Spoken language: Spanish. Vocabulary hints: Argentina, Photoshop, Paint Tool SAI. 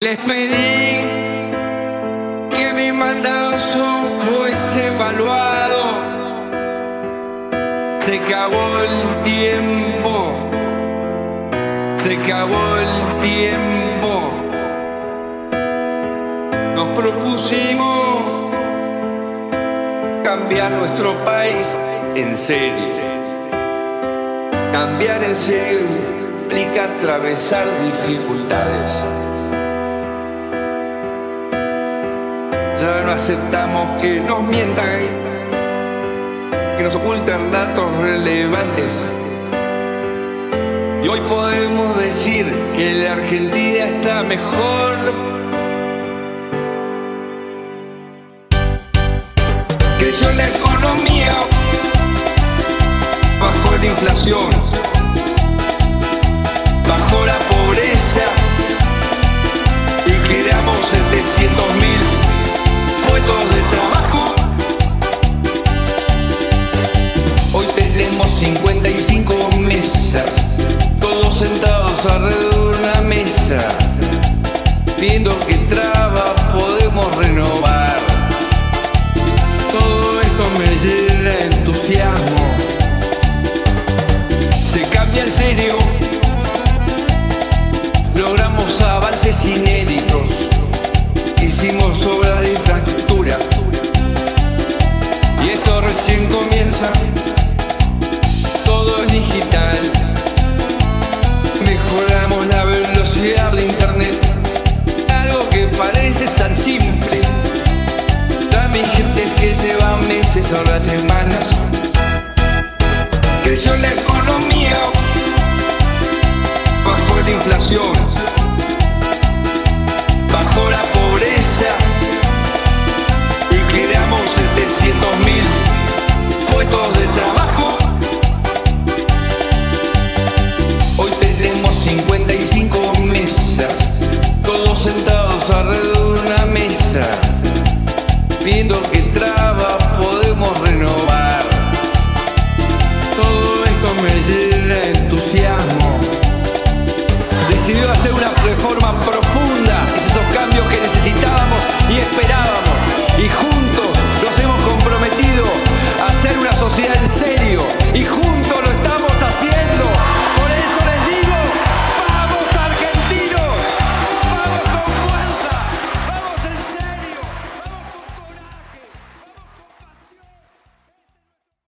Les pedí que mi mandato fuese evaluado. Se acabó el tiempo, se acabó el tiempo. Nos propusimos cambiar nuestro país en serio. Cambiar en serio implica atravesar dificultades. Ya no aceptamos que nos mientan, que nos ocultan datos relevantes. Y hoy podemos decir que la Argentina está mejor. Creció la economía, bajó la inflación, bajó la pobreza y creamos 700.000 puestos de trabajo. Hoy tenemos 55 mesas, todos sentados alrededor de una mesa, viendo qué trabas podemos renovar. Todo esto me llena de entusiasmo. Se cambia en serio, logramos avances inéditos, hicimos obras de infraestructura. Y esto recién comienza, todo es digital. Mejoramos la velocidad de internet, algo que parece tan simple. La mi gente es que se van meses, ahora semanas. Creció la economía, bajó la inflación, bajó la pobreza. Creamos 700.000 puestos de trabajo. Hoy tenemos 55 mesas, todos sentados alrededor de una mesa, viendo qué trabas podemos renovar. Todo esto me llena de entusiasmo. Decidió hacer una reforma profunda, esos cambios que necesitábamos y esperábamos. Y juntos nos hemos comprometido a hacer una sociedad en serio. Y juntos